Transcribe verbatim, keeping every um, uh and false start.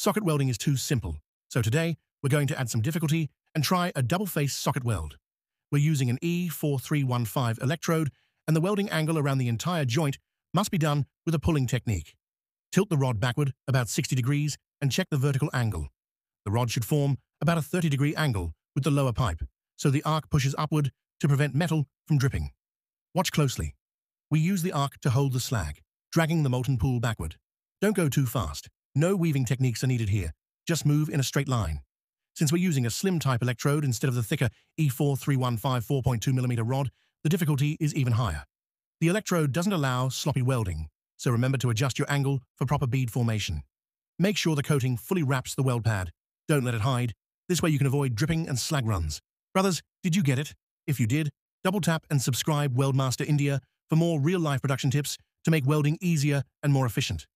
socket welding is too simple, so today we're going to add some difficulty and try a double-face socket weld. We're using an E four three one five electrode, and the welding angle around the entire joint must be done with a pulling technique. Tilt the rod backward about sixty degrees and check the vertical angle. The rod should form about a thirty degree angle with the lower pipe, so the arc pushes upward to prevent metal from dripping. Watch closely. We use the arc to hold the slag, dragging the molten pool backward. Don't go too fast. No weaving techniques are needed here. Just move in a straight line. Since we're using a slim-type electrode instead of the thicker E four three one five four point two millimeter rod, the difficulty is even higher. The electrode doesn't allow sloppy welding, so remember to adjust your angle for proper bead formation. Make sure the coating fully wraps the weld pad. Don't let it hide. This way you can avoid dripping and slag runs. Brothers, did you get it? If you did, double tap and subscribe Weldmaster India for more real-life production tips to make welding easier and more efficient.